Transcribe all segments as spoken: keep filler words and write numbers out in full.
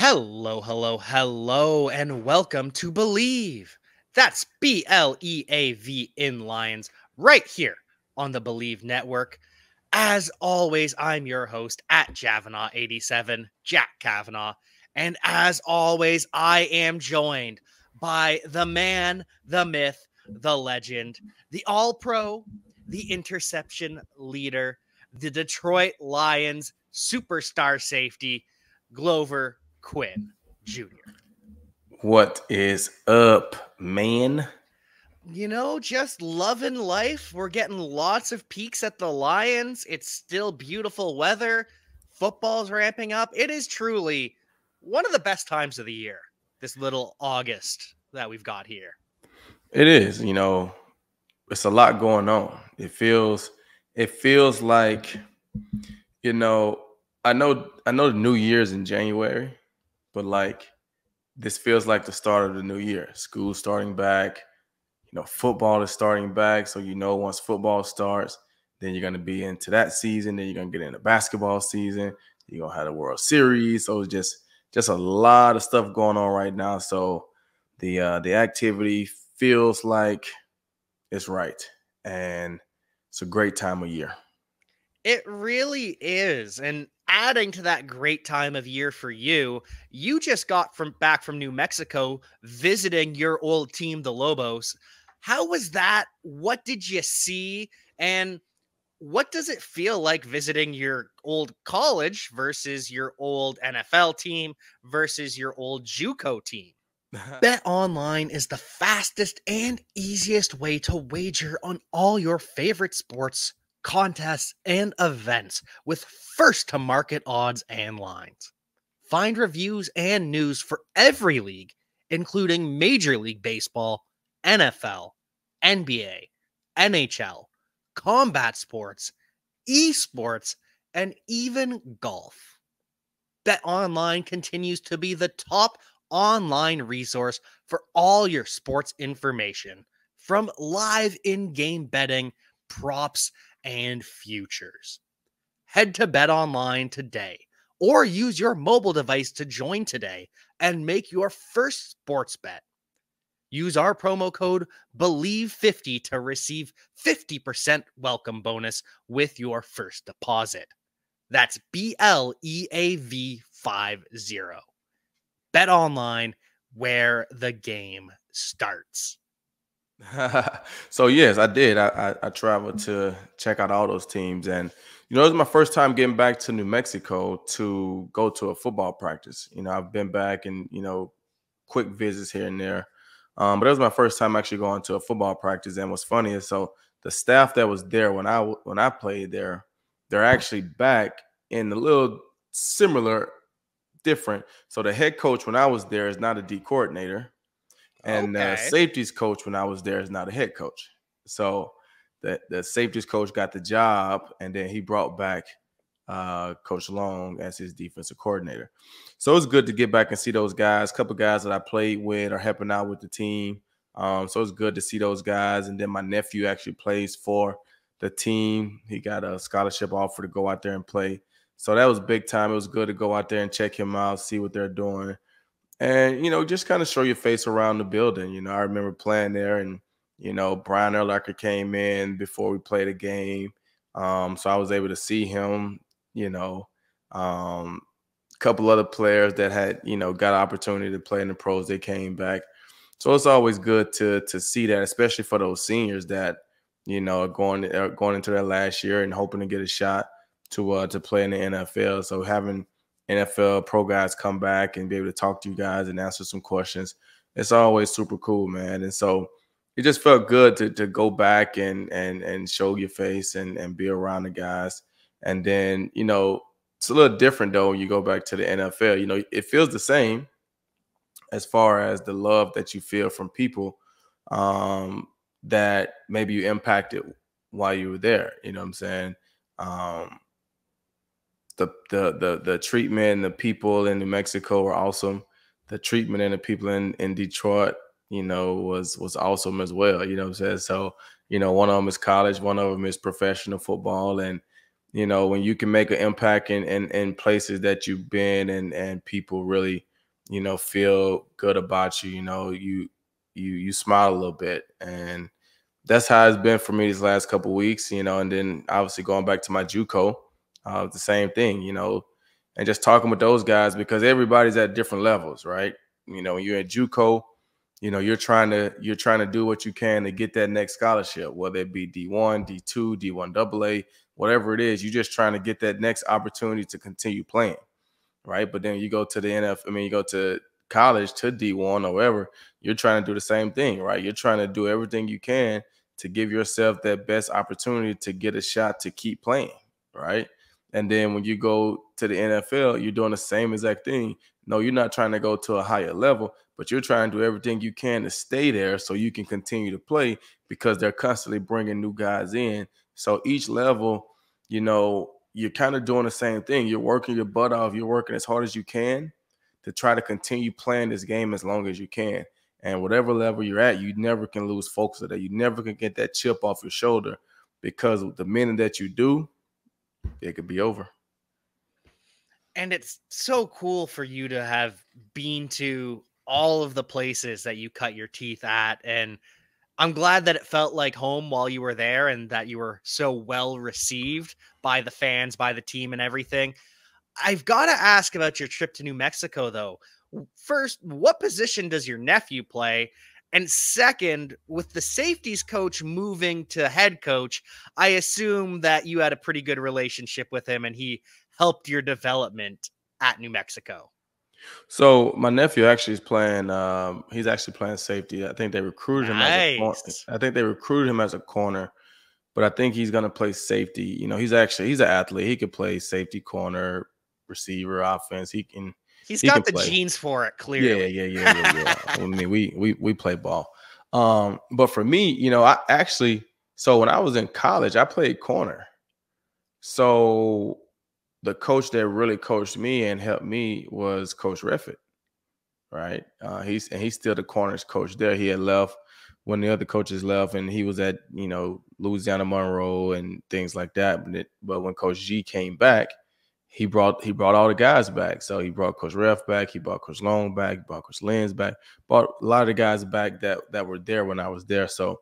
Hello, hello, hello, and welcome to Believe. That's B L E A V in Lions, right here on the Believe Network. As always, I'm your host at Javanaugh eighty-seven, Jack Kavanaugh. And as always, I am joined by the man, the myth, the legend, the all-pro, the interception leader, the Detroit Lions superstar safety, Glover Quinn Junior What is up, man? You know, just loving life. We're getting lots of peaks at the Lions. It's still beautiful weather. Football's ramping up. It is truly one of the best times of the year, this little August that we've got here. It is, you know, it's a lot going on. It feels, it feels like, you know, I know, I know the new year's in January. But, like, this feels like the start of the new year. School's starting back. You know, football is starting back. So, you know, once football starts, then you're going to be into that season. Then you're going to get into basketball season. You're going to have the World Series. So, it's just, just a lot of stuff going on right now. So, the, uh, the activity feels like it's right. And it's a great time of year. It really is. And adding to that great time of year for you, you just got from back from New Mexico visiting your old team, the Lobos. How was that? What did you see? And what does it feel like visiting your old college versus your old N F L team versus your old JUCO team? BetOnline is the fastest and easiest way to wager on all your favorite sports, contests, and events with first-to-market odds and lines. Find reviews and news for every league, including Major League Baseball, N F L, N B A, N H L, combat sports, esports, and even golf. BetOnline continues to be the top online resource for all your sports information, from live in-game betting, props, and futures. Head to BetOnline today or use your mobile device to join today and make your first sports bet. Use our promo code B L E A V fifty to receive fifty percent welcome bonus with your first deposit. That's B L E A V fifty. BetOnline, where the game starts. So, yes, I did. I, I, I traveled to check out all those teams. And, you know, it was my first time getting back to New Mexico to go to a football practice. You know, I've been back and, you know, quick visits here and there. Um, but it was my first time actually going to a football practice. And what's funny is, so the staff that was there when I when I played there, they're actually back in a little similar, different. So the head coach when I was there is not a D coordinator. And okay. uh, safeties coach when I was there is now the head coach. So the, the safeties coach got the job, and then he brought back uh, Coach Long as his defensive coordinator. So it was good to get back and see those guys. A couple guys that I played with are helping out with the team. Um, so it's good to see those guys. And then my nephew actually plays for the team. He got a scholarship offer to go out there and play. So that was big time. It was good to go out there and check him out, see what they're doing. And, you know, just kind of show your face around the building. You know, I remember playing there and, you know, Brian Urlacher came in before we played a game. Um, so I was able to see him, you know, um, a couple other players that had, you know, got an opportunity to play in the pros. They came back. So it's always good to to see that, especially for those seniors that, you know, are going, are going into their last year and hoping to get a shot to uh, to play in the N F L. So having N F L pro guys come back and be able to talk to you guys and answer some questions, it's always super cool, man. And so it just felt good to, to go back and and and show your face and and be around the guys. And then, you know, it's a little different though when you go back to the N F L. You know, it feels the same as far as the love that you feel from people um that maybe you impacted while you were there. You know what I'm saying? um The, the the the treatment and the people in New Mexico were awesome. The treatment and the people in, in Detroit, you know, was was awesome as well. You know what I'm saying? So, you know, one of them is college, one of them is professional football. And, you know, when you can make an impact in in, in places that you've been and and people really you know, feel good about you. You know, you you you smile a little bit, and that's how it's been for me these last couple of weeks. You know, and then obviously going back to my JUCO, uh, the same thing. You know, and just talking with those guys, because everybody's at different levels, right? You know, you're at JUCO, you know, you're trying to you're trying to do what you can to get that next scholarship, whether it be D one, D two, D one double A, whatever it is. You're just trying to get that next opportunity to continue playing, right? But then you go to the N F L, I mean, you go to college, to D one or whatever, you're trying to do the same thing, right? You're trying to do everything you can to give yourself that best opportunity to get a shot to keep playing, right? And then when you go to the N F L, you're doing the same exact thing. No, you're not trying to go to a higher level, but you're trying to do everything you can to stay there so you can continue to play, because they're constantly bringing new guys in. So each level, you know, you're kind of doing the same thing. You're working your butt off. You're working as hard as you can to try to continue playing this game as long as you can. And whatever level you're at, you never can lose focus of that. You never can get that chip off your shoulder, because the minute that you do, it could be over. And it's so cool for you to have been to all of the places that you cut your teeth at. And I'm glad that it felt like home while you were there, and that you were so well received by the fans, by the team, and everything. I've got to ask about your trip to New Mexico, though. First, what position does your nephew play? And second, with the safeties coach moving to head coach, I assume that you had a pretty good relationship with him and he helped your development at New Mexico. So my nephew actually is playing. Um, he's actually playing safety. I think they recruited him. Nice. As a corner. I think they recruited him as a corner, but I think he's going to play safety. You know, he's actually he's an athlete. He could play safety, corner, receiver, offense. He can. He's he got the play. Genes for it, clearly. Yeah, yeah, yeah, yeah, yeah. I mean, we we we play ball. Um, but for me, you know, I actually so when I was in college, I played corner. So the coach that really coached me and helped me was Coach Reffitt, right? Uh, he's and he's still the corners coach there. He had left when the other coaches left, and he was at you know Louisiana Monroe and things like that. But, it, but when Coach G came back, He brought he brought all the guys back. So he brought Coach Ref back, he brought Coach Long back, he brought Coach Lins back, brought a lot of the guys back that that were there when I was there. So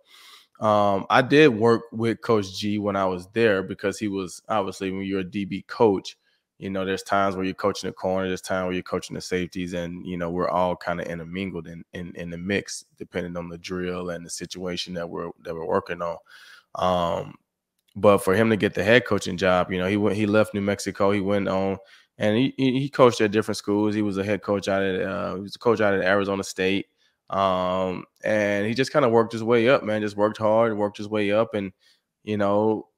um, I did work with Coach G when I was there, because he was obviously, when you're a D B coach, you know, there's times where you're coaching the corner, there's times where you're coaching the safeties, and you know we're all kind of intermingled in, in in the mix, depending on the drill and the situation that we're that we're working on. Um, But for him to get the head coaching job, you know, he went, he left New Mexico. He went on, and he he coached at different schools. He was a head coach out at uh, he was a coach out at Arizona State, um, and he just kind of worked his way up, man. Just worked hard, worked his way up, and you know,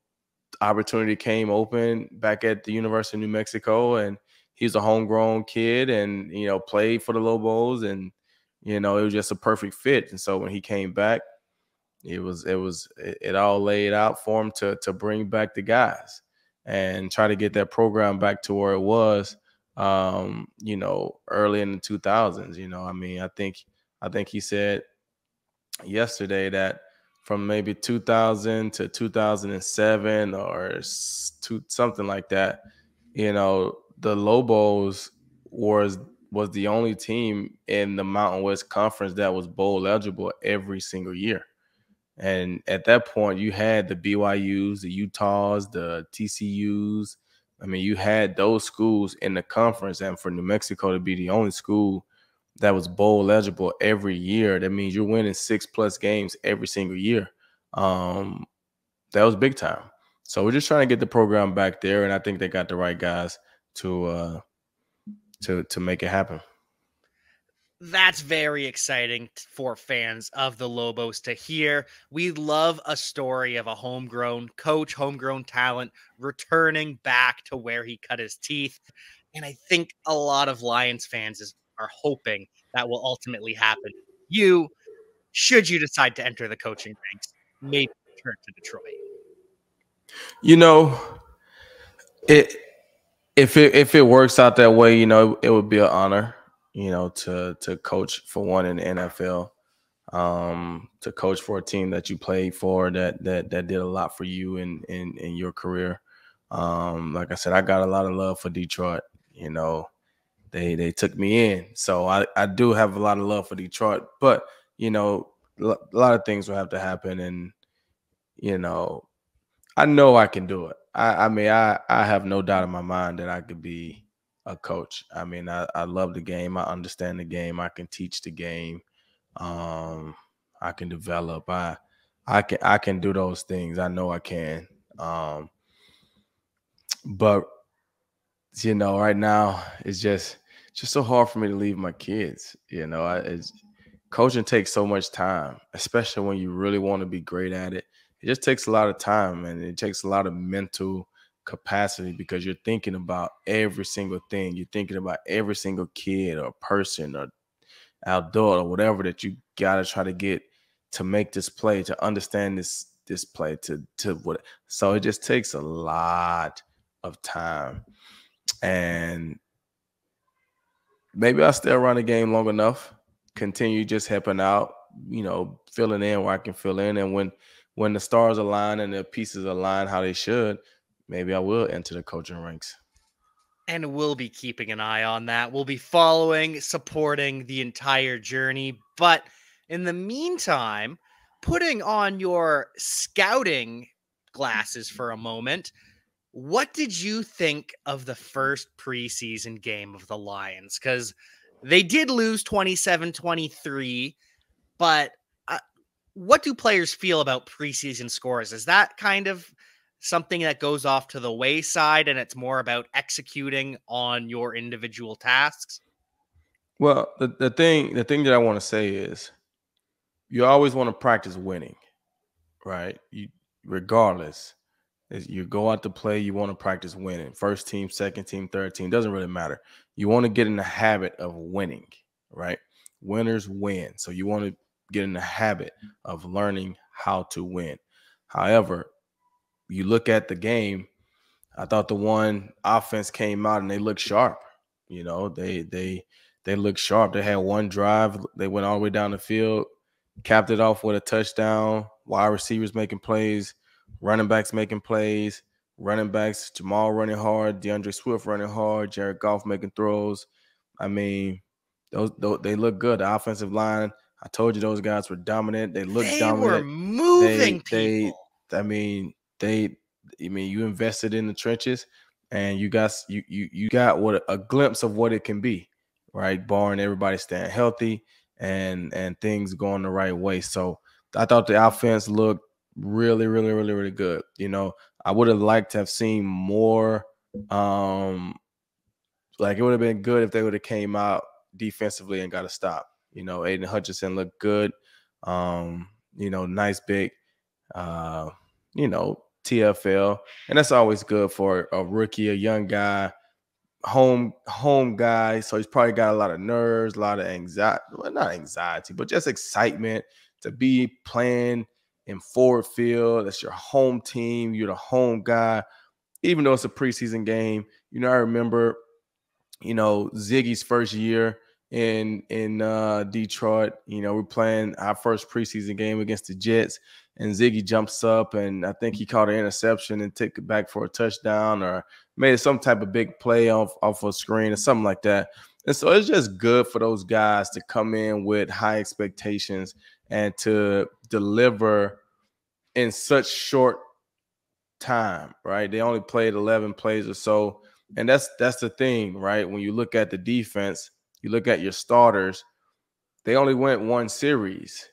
opportunity came open back at the University of New Mexico, and he's a homegrown kid, and you know, played for the Lobos, and you know, it was just a perfect fit. And so when he came back, It was it was it all laid out for him to to bring back the guys and try to get that program back to where it was, um, you know, early in the two thousands. You know, I mean, I think I think he said yesterday that from maybe two thousand to two thousand seven or two, something like that, you know, the Lobos was was the only team in the Mountain West Conference that was bowl eligible every single year. And at that point, you had the B Y Us, the Utahs, the T C Us. I mean, you had those schools in the conference. And for New Mexico to be the only school that was bowl eligible every year, that means you're winning six-plus games every single year. Um, that was big time. So we're just trying to get the program back there, and I think they got the right guys to uh, to to make it happen. That's very exciting for fans of the Lobos to hear. We love a story of a homegrown coach, homegrown talent returning back to where he cut his teeth. And I think a lot of Lions fans is, are hoping that will ultimately happen. You, should you decide to enter the coaching ranks, maybe return to Detroit. You know, it if it if it works out that way, you know, it would be an honor. You know, to to coach for one in the N F L, um, to coach for a team that you played for, that that that did a lot for you in in in your career. Um, like I said, I got a lot of love for Detroit. You know, they they took me in. So I, I do have a lot of love for Detroit, but, you know, a lot of things will have to happen. And, you know, I know I can do it. I, I mean, I, I have no doubt in my mind that I could be a coach. I mean, I, I love the game. I understand the game. I can teach the game. Um, I can develop. I I can I can do those things. I know I can. Um, but you know, right now it's just just so hard for me to leave my kids. You know, I, it's, coaching takes so much time, especially when you really want to be great at it. It just takes a lot of time, and it takes a lot of mental capacity because you're thinking about every single thing. You're thinking about every single kid or person or outdoor or whatever that you gotta try to get to make this play, to understand this this play, to to what. So it just takes a lot of time, and maybe I'll stay around the game long enough, continue just helping out, you know, filling in where I can fill in, and when when the stars align and the pieces align how they should, maybe I will enter the coaching ranks. And we'll be keeping an eye on that. We'll be following, supporting the entire journey. But in the meantime, putting on your scouting glasses for a moment, what did you think of the first preseason game of the Lions? Because they did lose twenty-seven twenty-three, but uh, what do players feel about preseason scores? Is that kind of something that goes off to the wayside and it's more about executing on your individual tasks? Well, the, the thing, the thing that I want to say is you always want to practice winning, right? You, regardless, as you go out to play, you want to practice winning. First team, second team, third team, doesn't really matter. You want to get in the habit of winning, right? Winners win. So you want to get in the habit of learning how to win. However, you look at the game, I thought the one offense came out and they looked sharp. You know, they they they looked sharp. They had one drive. They went all the way down the field, capped it off with a touchdown, wide receivers making plays, running backs making plays, running backs, Jamal running hard, DeAndre Swift running hard, Jared Goff making throws. I mean, those, those they look good. The offensive line, I told you those guys were dominant. They looked they dominant. They were moving they, people. They, I mean – They, I mean, you invested in the trenches, and you got you you you got what a glimpse of what it can be, right? Barring everybody staying healthy and and things going the right way. So I thought the offense looked really, really, really, really good. You know, I would have liked to have seen more. Um, like it would have been good if they would have came out defensively and got a stop. You know, Aidan Hutchinson looked good. Um, you know, nice big, uh, you know. T F L, and that's always good for a rookie, a young guy, home home guy. So he's probably got a lot of nerves, a lot of anxiety, well, not anxiety, but just excitement to be playing in Ford Field. That's your home team. You're the home guy, even though it's a preseason game. You know, I remember, you know, Ziggy's first year in in uh, Detroit. You know, we're playing our first preseason game against the Jets. And Ziggy jumps up, and I think he caught an interception and took it back for a touchdown or made some type of big play off, off a screen or something like that. And so it's just good for those guys to come in with high expectations and to deliver in such short time, right? They only played eleven plays or so. And that's that's the thing, right? When you look at the defense, you look at your starters, they only went one series,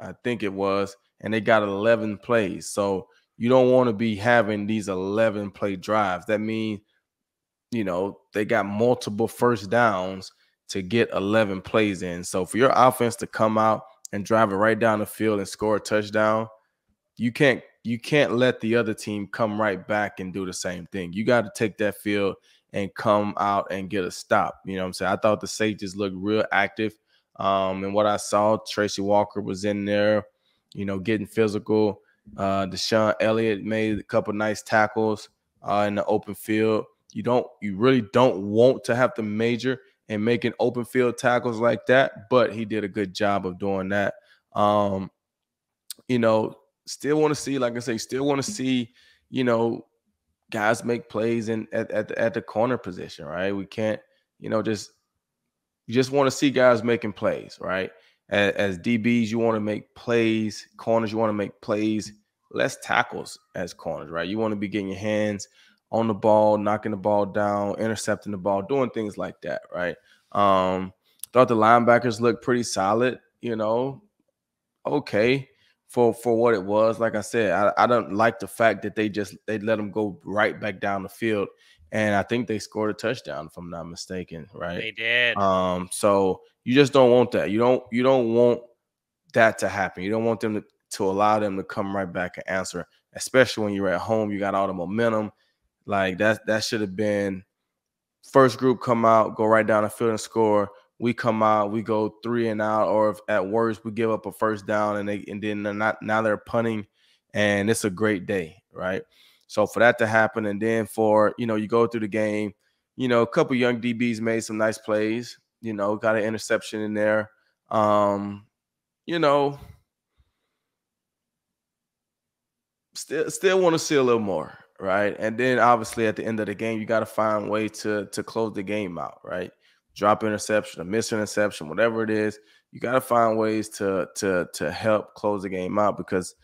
I think it was. And they got eleven plays. So you don't want to be having these eleven play drives. That means, you know, they got multiple first downs to get eleven plays in. So for your offense to come out and drive it right down the field and score a touchdown, you can't you can't let the other team come right back and do the same thing. You got to take that field and come out and get a stop. You know what I'm saying? I thought the safeties looked real active. Um, and what I saw, Tracy Walker was in there, you know, getting physical. Uh, Deshaun Elliott made a couple nice tackles uh, in the open field. You don't, you really don't want to have to major in making open field tackles like that, but he did a good job of doing that. Um, you know, still want to see, like I say, still want to see, you know, guys make plays in at at the, at the corner position, right? We can't, you know, just you just want to see guys making plays, right? As, as D Bs, you want to make plays. Corners, you want to make plays. Less tackles as corners, right? You want to be getting your hands on the ball, knocking the ball down, intercepting the ball, doing things like that, right? Um, thought the linebackers looked pretty solid, you know, okay for for what it was. Like I said, I, I don't like the fact that they just they let them go right back down the field, and I think they scored a touchdown, if I'm not mistaken, right? They did. Um, so you just don't want that. You don't you don't want that to happen. You don't want them to to allow them to come right back and answer, especially when you're at home. You got all the momentum. Like that, that should have been first group come out, go right down the field and score. We come out, we go three and out, or if at worst we give up a first down and they and then they're not now they're punting, and it's a great day, right? So for that to happen, and then for you know you go through the game, you know a couple young D Bs made some nice plays, you know got an interception in there, um, you know. Still, still want to see a little more, right? And then obviously at the end of the game, you got to find a way to to close the game out, right? Drop interception, a miss interception, whatever it is, you got to find ways to to to help close the game out, because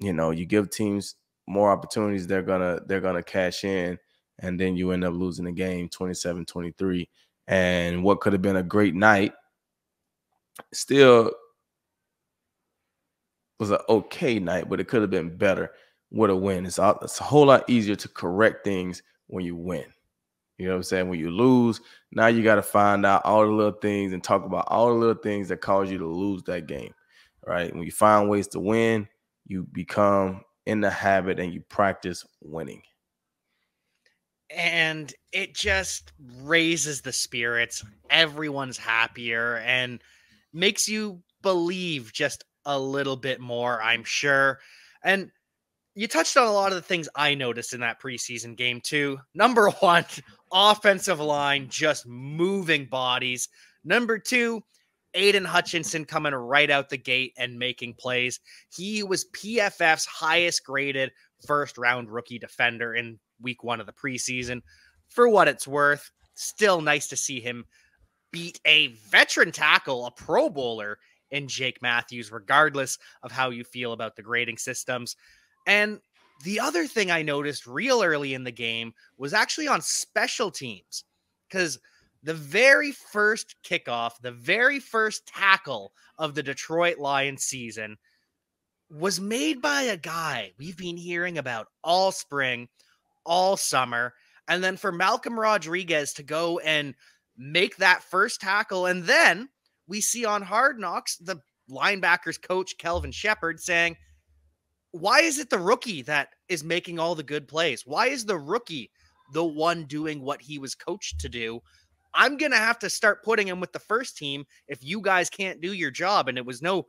you know you give teams more opportunities, they're gonna they're gonna cash in, and then you end up losing the game twenty-seven twenty-three. And what could have been a great night still was an okay night, but it could have been better. With a win, it's a, it's a whole lot easier to correct things when you win. You know what I'm saying? When you lose, now you got to find out all the little things and talk about all the little things that cause you to lose that game, right? When you find ways to win, you become in the habit and you practice winning. And it just raises the spirits. Everyone's happier and makes you believe just a little bit more, I'm sure. And you touched on a lot of the things I noticed in that preseason game too. Number one, offensive line just moving bodies. Number two, Aidan Hutchinson coming right out the gate and making plays. He was P F F's highest graded first round rookie defender in week one of the preseason. For what it's worth, still nice to see him beat a veteran tackle, a Pro Bowler in Jake Matthews, regardless of how you feel about the grading systems. And the other thing I noticed real early in the game was actually on special teams, because the very first kickoff, the very first tackle of the Detroit Lions season was made by a guy we've been hearing about all spring, all summer. And then for Malcolm Rodriguez to go and make that first tackle. And then we see on Hard Knocks, the linebackers coach, Kelvin Shepard, saying, why is it the rookie that is making all the good plays? Why is the rookie the one doing what he was coached to do? I'm going to have to start putting him with the first team if you guys can't do your job. And it was no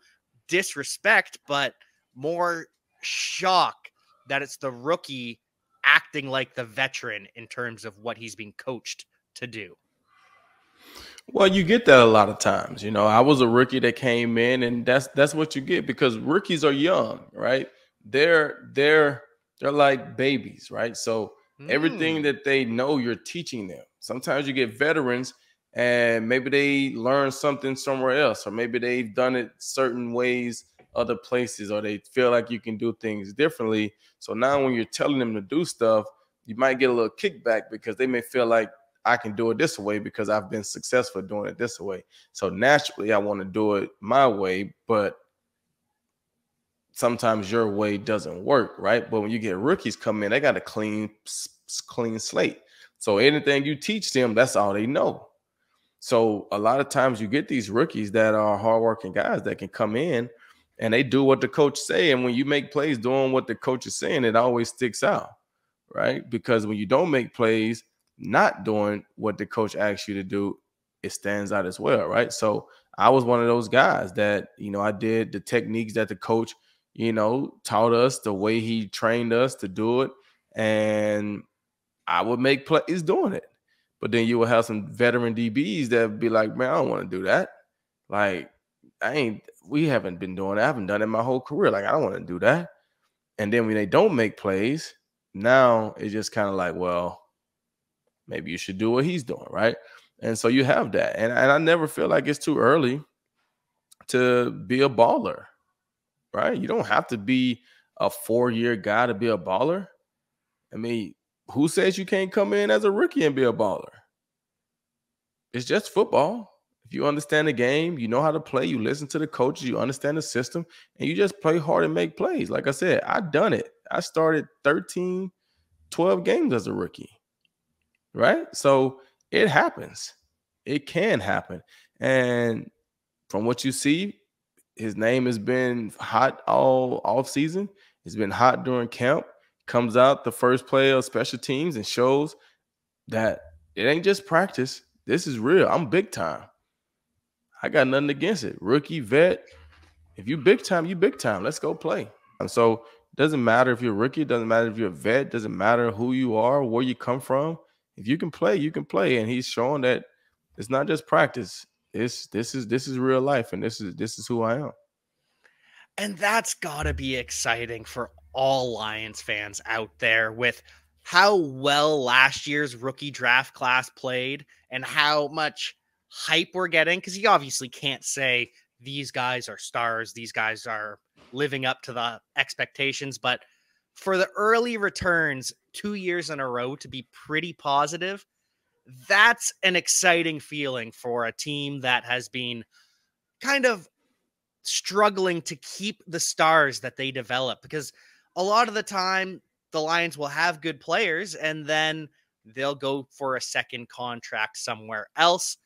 disrespect, but more shock that it's the rookie acting like the veteran in terms of what he's being coached to do. Well, you get that a lot of times. You know, I was a rookie that came in, and that's that's what you get, because rookies are young, right? They're they're they're like babies, right? So mm. everything that they know, you're teaching them. Sometimes you get veterans, and maybe they learn something somewhere else, or maybe they've done it certain ways, other places, or they feel like you can do things differently. So now when you're telling them to do stuff, you might get a little kickback, because they may feel like I can do it this way because I've been successful doing it this way. So naturally, I want to do it my way, but sometimes your way doesn't work, right? But when you get rookies come in, they got a clean, clean slate. So anything you teach them, that's all they know. So a lot of times you get these rookies that are hardworking guys that can come in and they do what the coach say. And when you make plays doing what the coach is saying, it always sticks out, right? Because when you don't make plays not doing what the coach asks you to do, it stands out as well, right? So I was one of those guys that, you know, I did the techniques that the coach, you know, taught us, the way he trained us to do it, and I would make plays doing it. But then you will have some veteran D Bs that would be like, man, I don't want to do that. Like, I ain't, we haven't been doing that. I haven't done it my whole career. Like, I don't want to do that. And then when they don't make plays, now it's just kind of like, well, maybe you should do what he's doing, right? And so you have that. And, and I never feel like it's too early to be a baller, right? You don't have to be a four-year guy to be a baller. I mean, who says you can't come in as a rookie and be a baller? It's just football. If you understand the game, you know how to play, you listen to the coaches, you understand the system, and you just play hard and make plays. Like I said, I've done it. I started thirteen, twelve games as a rookie, right? So it happens. It can happen. And from what you see, his name has been hot all offseason. It's been hot during camp. Comes out the first play of special teams and shows that it ain't just practice. This is real. I'm big time. I got nothing against it. Rookie, vet, if you big time, you big time. Let's go play. And so it doesn't matter if you're a rookie. It doesn't matter if you're a vet. It doesn't matter who you are, where you come from. If you can play, you can play. And he's showing that it's not just practice. It's this is this is real life, and this is this is who I am. And that's got to be exciting for all Lions fans out there with how well last year's rookie draft class played and how much hype we're getting, because you obviously can't say these guys are stars, these guys are living up to the expectations, but for the early returns two years in a row to be pretty positive, that's an exciting feeling for a team that has been kind of struggling to keep the stars that they develop, because a lot of the time the Lions will have good players and then they'll go for a second contract somewhere else.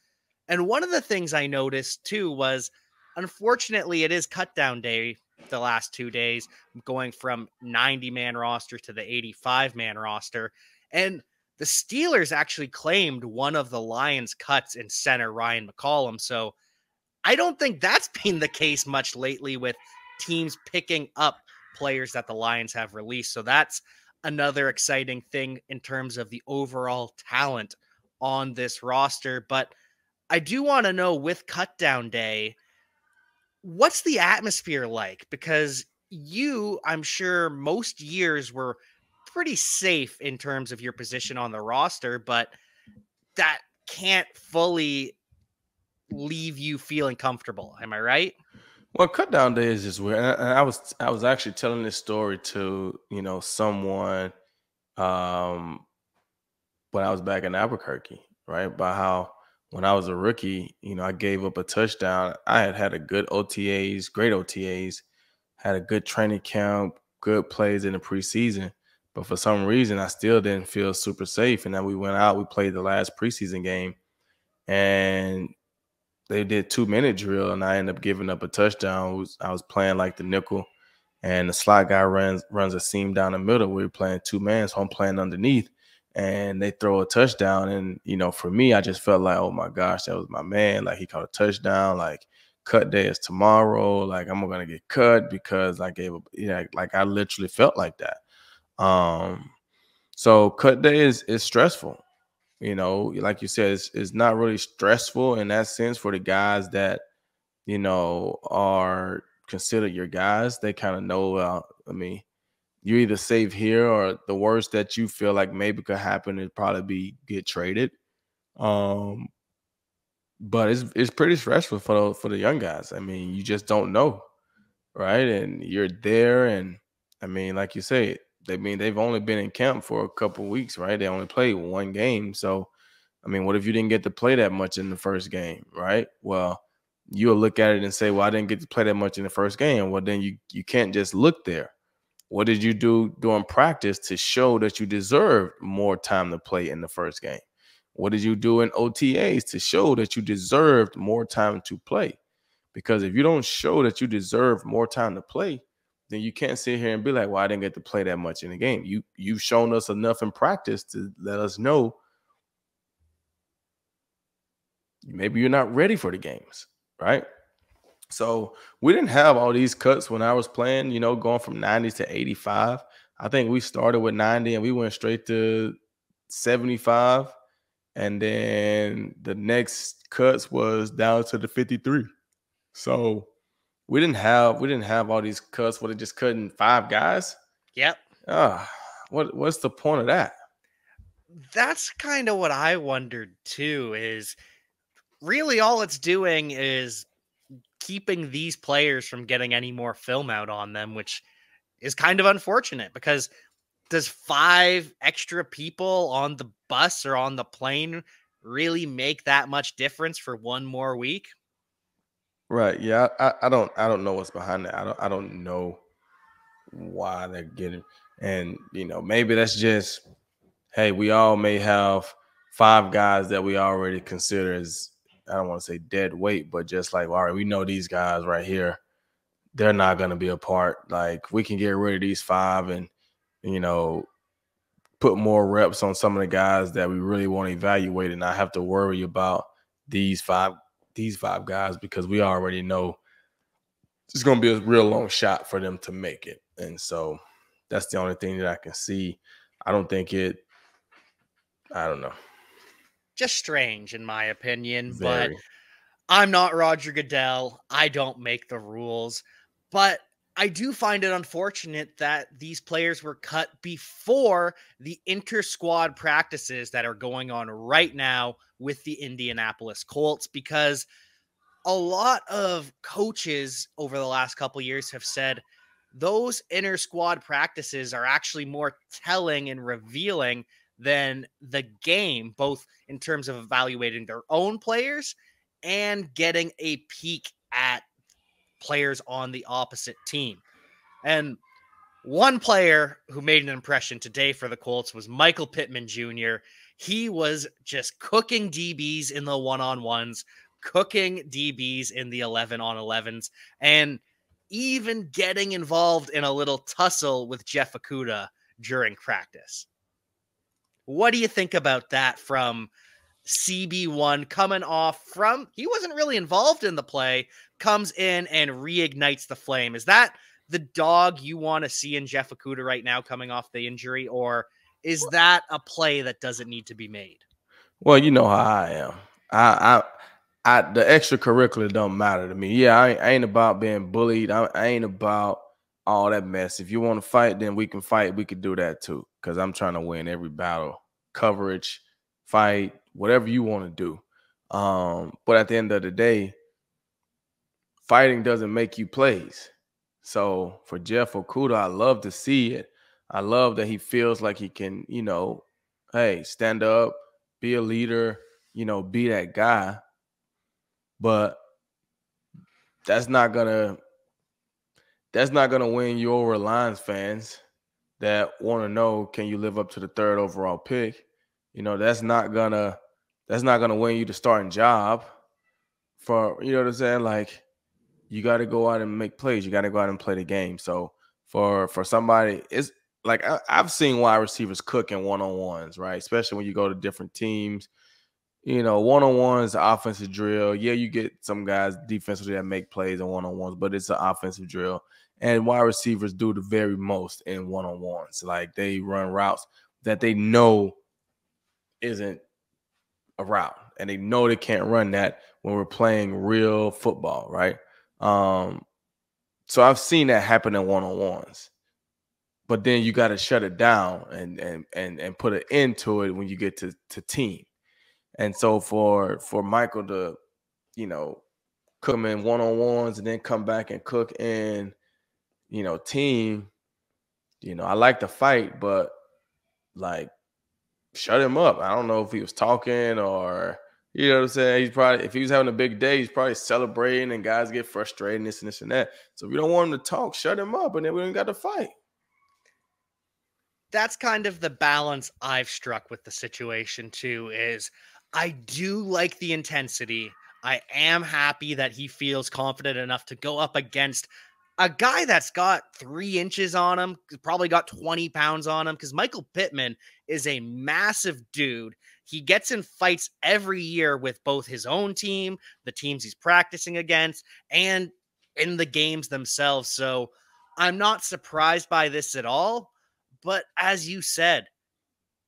And one of the things I noticed too was, unfortunately, it is cut down day the last two days, going from ninety man roster to the eighty-five man roster. And the Steelers actually claimed one of the Lions cuts in center Ryan McCollum. So I don't think that's been the case much lately with teams picking up players that the Lions have released. So that's another exciting thing in terms of the overall talent on this roster. But I do want to know, with cutdown day, what's the atmosphere like? Because you, I'm sure most years were pretty safe in terms of your position on the roster, but that can't fully leave you feeling comfortable. Am I right? Well, cut down day is just weird. And I was, I was actually telling this story to, you know, someone um, when I was back in Albuquerque, right? About how when I was a rookie, you know, I gave up a touchdown. I had had a good O T As, great O T As, had a good training camp, good plays in the preseason. But for some reason, I still didn't feel super safe. And then we went out, we played the last preseason game, and they did two-minute drill, and I ended up giving up a touchdown. I was playing like the nickel, and the slot guy runs runs a seam down the middle. We were playing two man, so I'm playing underneath, and they throw a touchdown. And, you know, for me, I just felt like, oh, my gosh, that was my man. Like, he caught a touchdown. Like, cut day is tomorrow. Like, I'm going to get cut because I gave up. Yeah, like, I literally felt like that. Um, so cut day is, is stressful. You know, like you said, it's, it's not really stressful in that sense for the guys that, you know, are considered your guys. They kind of know, uh, I mean, you're either safe here, or the worst that you feel like maybe could happen is probably be get traded. Um, but it's it's pretty stressful for the, for the young guys. I mean, you just don't know, right? And you're there, and I mean, like you say, they mean they've only been in camp for a couple of weeks, right? They only played one game. So, I mean, what if you didn't get to play that much in the first game, right? Well, you'll look at it and say, well, I didn't get to play that much in the first game. Well, then you you can't just look there. What did you do during practice to show that you deserved more time to play in the first game? What did you do in O T As to show that you deserved more time to play? Because if you don't show that you deserve more time to play, then you can't sit here and be like, well, I didn't get to play that much in the game. You, you've shown us enough in practice to let us know maybe you're not ready for the games, right? So we didn't have all these cuts when I was playing, you know, going from nineties to eighty-five. I think we started with ninety and we went straight to seventy-five. And then the next cuts was down to the fifty-three. So we didn't have we didn't have all these cuts where they just cutting five guys. Yep. Uh, what what's the point of that? that's kind of what I wondered too, is really all it's doing is keeping these players from getting any more film out on them, which is kind of unfortunate, because does five extra people on the bus or on the plane really make that much difference for one more week? Right. Yeah. I, I don't, I don't know what's behind that. I don't, I don't know why they're getting, and you know, maybe that's just, hey, we all may have five guys that we already consider as, I don't want to say dead weight, but just like, all right, we know these guys right here, they're not going to be a part. Like, we can get rid of these five and, you know, put more reps on some of the guys that we really want to evaluate and not have to worry about these five, these five guys, because we already know it's going to be a real long shot for them to make it. And so that's the only thing that I can see. I don't think it, I don't know. Just strange, in my opinion. Very. But I'm not Roger Goodell. I don't make the rules. But I do find it unfortunate that these players were cut before the inter-squad practices that are going on right now with the Indianapolis Colts, because a lot of coaches over the last couple of years have said those inter-squad practices are actually more telling and revealing than the game, both in terms of evaluating their own players and getting a peek at players on the opposite team. And one player who made an impression today for the Colts was Michael Pittman Junior He was just cooking D Bs in the one-on-ones, cooking D Bs in the eleven on elevens, and even getting involved in a little tussle with Jeff Okudah during practice. What do you think about that from C B one coming off from, he wasn't really involved in the play, comes in and reignites the flame? Is that the dog you want to see in Jeff Okudah right now coming off the injury, or is that a play that doesn't need to be made? Well, you know how I am. I, I, I the extracurricular don't matter to me. Yeah, I, I ain't about being bullied. I, I ain't about all that mess. If you want to fight, then we can fight. We could do that too, because I'm trying to win every battle, coverage, fight, whatever you want to do. Um, but at the end of the day, fighting doesn't make you plays. So for Jeff Okudah, I love to see it. I love that he feels like he can, you know, hey, stand up, be a leader, you know, be that guy. But that's not gonna that's not gonna win you over Lions fans that want to know, can you live up to the third overall pick? You know, that's not gonna that's not gonna win you the starting job. For, you know what I'm saying? Like, you got to go out and make plays. You got to go out and play the game. So for for somebody, it's like I, I've seen wide receivers cook in one-on-ones, right? Especially when you go to different teams. You know, one-on-ones, offensive drill. Yeah, you get some guys defensively that make plays in one-on-ones, but it's an offensive drill. And wide receivers do the very most in one-on-ones. Like, they run routes that they know isn't a route, and they know they can't run that when we're playing real football, right? Um, so I've seen that happen in one-on-ones, but then you got to shut it down and and and and put an end to it when you get to to team. And so for for Michael to, you know, come in one-on-ones and then come back and cook in, you know, team, you know, I like to fight, but like, shut him up. I don't know if he was talking or, you know what I'm saying? He's probably, if he was having a big day, he's probably celebrating and guys get frustrated and this and this and that. So if you don't want him to talk, shut him up, and then we don't got to fight. That's kind of the balance I've struck with the situation too, is I do like the intensity. I am happy that he feels confident enough to go up against a guy that's got three inches on him, probably got twenty pounds on him, because Michael Pittman is a massive dude. He gets in fights every year with both his own team, the teams he's practicing against, and in the games themselves. So I'm not surprised by this at all. But as you said,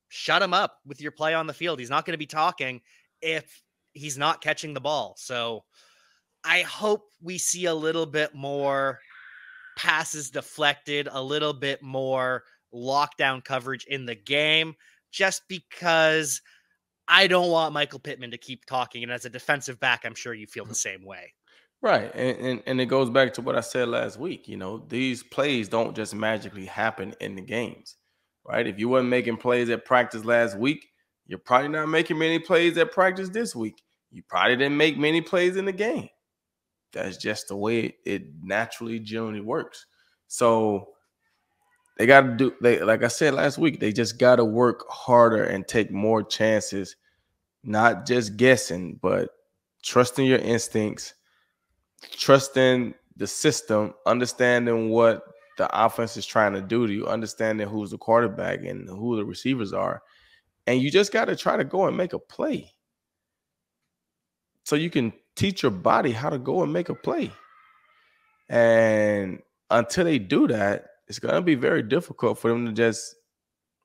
shut him up with your play on the field. He's not going to be talking if he's not catching the ball. So I hope we see a little bit more passes deflected, a little bit more lockdown coverage in the game. just because I don't want Michael Pittman to keep talking. And as a defensive back, I'm sure you feel the same way. Right. And, and, and it goes back to what I said last week. You know, these plays don't just magically happen in the games, right? If you weren't making plays at practice last week, you're probably not making many plays at practice this week. You probably didn't make many plays in the game. That's just the way it, it naturally generally works. So they got to do, they, like I said last week, they just got to work harder and take more chances, not just guessing, but trusting your instincts, trusting the system, understanding what the offense is trying to do to you, understanding who's the quarterback and who the receivers are. And you just got to try to go and make a play. So you can teach your body how to go and make a play. And until they do that, it's going to be very difficult for them to just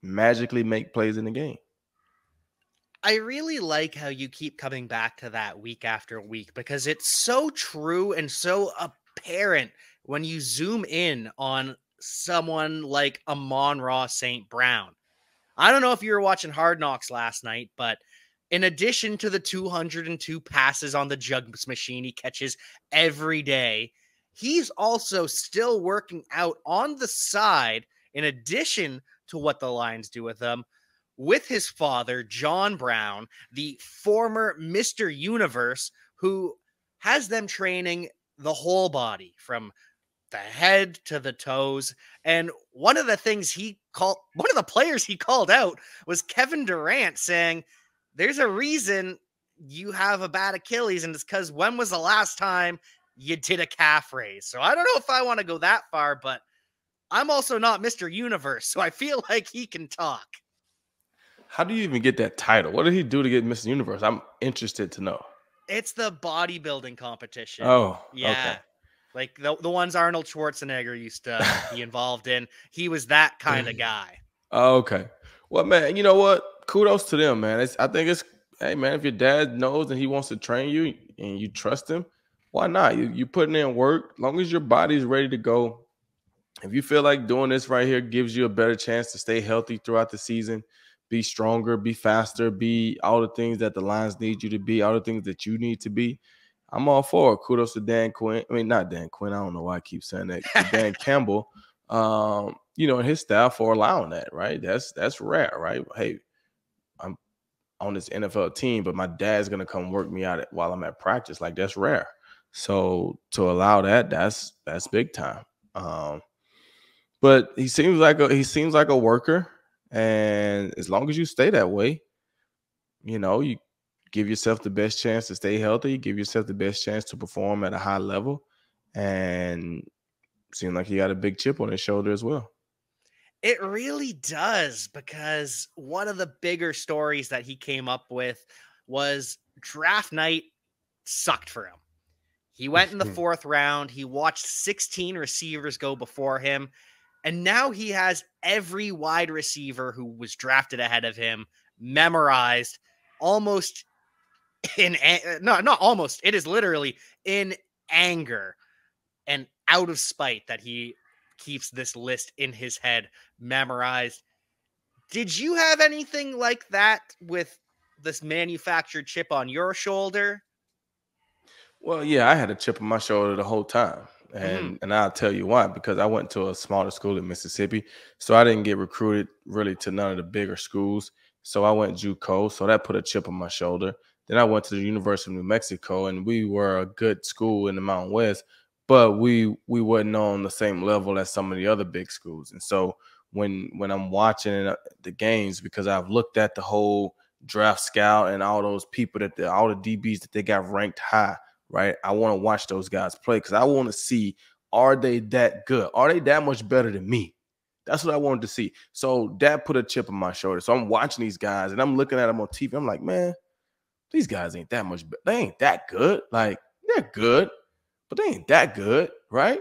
magically make plays in the game. I really like how you keep coming back to that week after week, because it's so true and so apparent when you zoom in on someone like Amon-Ra Saint Brown. I don't know if you were watching Hard Knocks last night, but in addition to the two hundred two passes on the jugs machine he catches every day, he's also still working out on the side, in addition to what the Lions do with him, with his father, John Brown, the former Mister Universe, who has them training the whole body from the head to the toes. And one of the things he called, one of the players he called out was Kevin Durant, saying, there's a reason you have a bad Achilles, and it's because when was the last time you did a calf raise? So I don't know if I want to go that far, but I'm also not Mister Universe, so I feel like he can talk. How do you even get that title? What did he do to get Mister Universe? I'm interested to know. It's the bodybuilding competition. Oh, yeah. Okay. Like the, the ones Arnold Schwarzenegger used to be involved in. He was that kind of guy. Okay. Well, man, you know what? Kudos to them, man. It's, I think it's, hey, man, if your dad knows and he wants to train you and you trust him, why not? You, you putting in work. As long as your body's ready to go, if you feel like doing this right here gives you a better chance to stay healthy throughout the season, be stronger, be faster, be all the things that the Lions need you to be, all the things that you need to be, I'm all for it. Kudos to Dan Quinn. I mean, not Dan Quinn. I don't know why I keep saying that. Dan Campbell, um, you know, and his staff for allowing that, right? That's, that's rare, right? Hey, I'm on this N F L team, but my dad's going to come work me out while I'm at practice. Like, that's rare. So to allow that, that's, that's big time. Um, but he seems like a, he seems like a worker. And as long as you stay that way, you know, you give yourself the best chance to stay healthy, you give yourself the best chance to perform at a high level. And it seemed like he got a big chip on his shoulder as well. It really does, because one of the bigger stories that he came up with was draft night sucked for him. He went in the fourth round. He watched sixteen receivers go before him. And now he has every wide receiver who was drafted ahead of him memorized almost in, no, not almost. It is literally in anger and out of spite that he keeps this list in his head memorized. Did you have anything like that with this manufactured chip on your shoulder? Well, yeah, I had a chip on my shoulder the whole time. And, mm-hmm. and I'll tell you why, because I went to a smaller school in Mississippi, so I didn't get recruited really to none of the bigger schools. So I went JUCO, so that put a chip on my shoulder. Then I went to the University of New Mexico, and we were a good school in the Mountain West, but we we weren't on the same level as some of the other big schools. And so when when I'm watching the games, because I've looked at the whole draft scout and all those people that the, all the D Bs that they got ranked high. Right. I want to watch those guys play because I want to see, are they that good? Are they that much better than me? That's what I wanted to see. So that put a chip on my shoulder. So I'm watching these guys and I'm looking at them on T V. I'm like, man, these guys ain't that much better. They ain't that good. Like, they're good, but they ain't that good. Right.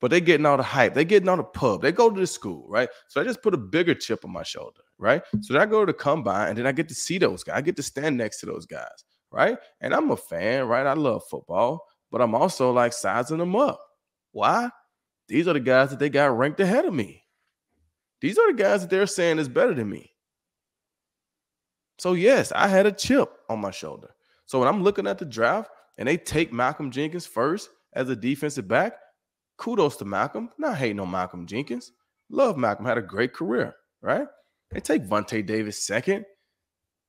But they're getting all the hype. They're getting all the pub. They go to the school. Right. So I just put a bigger chip on my shoulder. Right. So then I go to the combine and then I get to see those guys. I get to stand next to those guys. Right. And I'm a fan. Right. I love football, but I'm also like sizing them up. Why? These are the guys that they got ranked ahead of me. These are the guys that they're saying is better than me. So, yes, I had a chip on my shoulder. So when I'm looking at the draft and they take Malcolm Jenkins first as a defensive back, kudos to Malcolm. Not hating on Malcolm Jenkins. Love Malcolm. Had a great career, right? They take Vontae Davis second,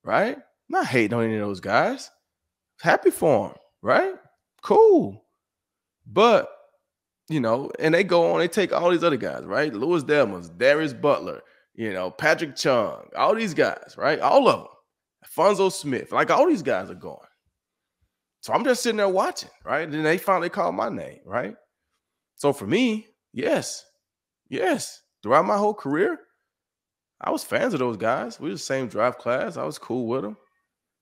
right? Not hating on any of those guys. Happy for him, right? Cool. But, you know, and they go on, they take all these other guys, right? Lewis Delmons, Darius Butler, you know, Patrick Chung, all these guys, right? All of them. Alfonso Smith, like all these guys are going. So I'm just sitting there watching, right? And then they finally called my name, right? So for me, yes, yes. Throughout my whole career, I was fans of those guys. We were the same draft class. I was cool with them.